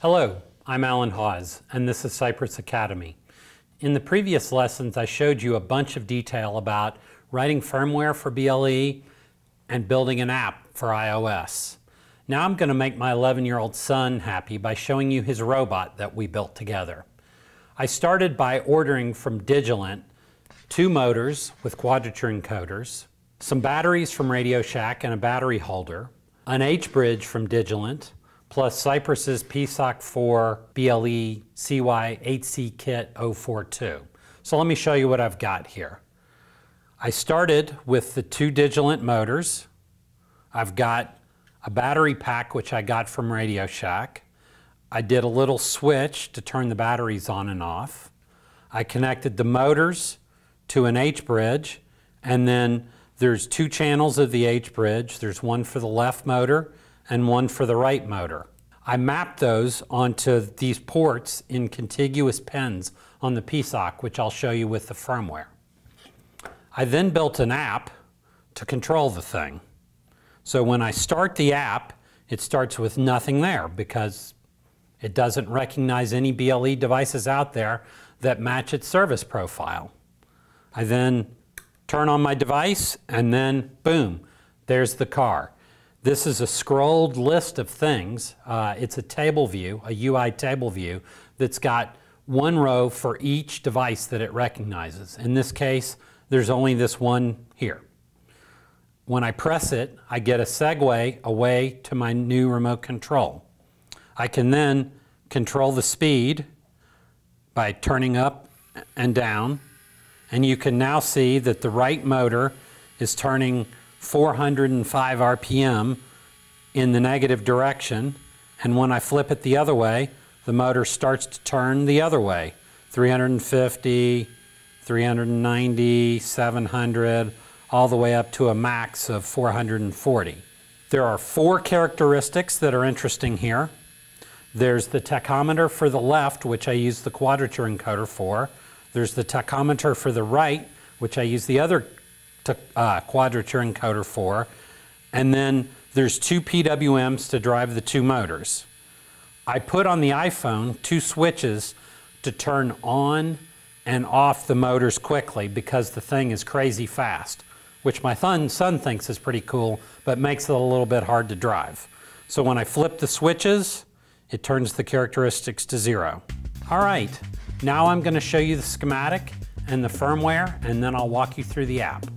Hello, I'm Alan Hawes, and this is Cypress Academy. In the previous lessons, I showed you a bunch of detail about writing firmware for BLE and building an app for iOS. Now I'm going to make my 11-year-old son happy by showing you his robot that we built together. I started by ordering from Digilent 2 motors with quadrature encoders, some batteries from Radio Shack and a battery holder, an H-Bridge from Digilent, plus Cypress's PSoC 4 BLE CY 8C kit 042. So let me show you what I've got here. I started with the 2 Digilent motors. I've got a battery pack which I got from Radio Shack. I did a little switch to turn the batteries on and off. I connected the motors to an H-Bridge, and then there's 2 channels of the H-Bridge. There's one for the left motor and one for the right motor. I mapped those onto these ports in contiguous pins on the PSoC, which I'll show you with the firmware. I then built an app to control the thing. So when I start the app, it starts with nothing there because it doesn't recognize any BLE devices out there that match its service profile. I then turn on my device and then boom, there's the car. This is a scrolled list of things. It's a table view, a UI table view, that's got one row for each device that it recognizes. In this case, there's only this one here. When I press it, I get a segue away to my new remote control. I can then control the speed by turning up and down, and you can now see that the right motor is turning 405 RPM in the negative direction, and when I flip it the other way, the motor starts to turn the other way, 350, 390, 700, all the way up to a max of 440. There are 4 characteristics that are interesting here. There's the tachometer for the left, which I use the quadrature encoder for. There's the tachometer for the right, which I use the other quadrature encoder for, and then there's 2 PWMs to drive the 2 motors. I put on the iPhone 2 switches to turn on and off the motors quickly because the thing is crazy fast, which my son thinks is pretty cool, but makes it a little bit hard to drive. So when I flip the switches, it turns the characteristics to 0. All right, now I'm going to show you the schematic and the firmware, and then I'll walk you through the app.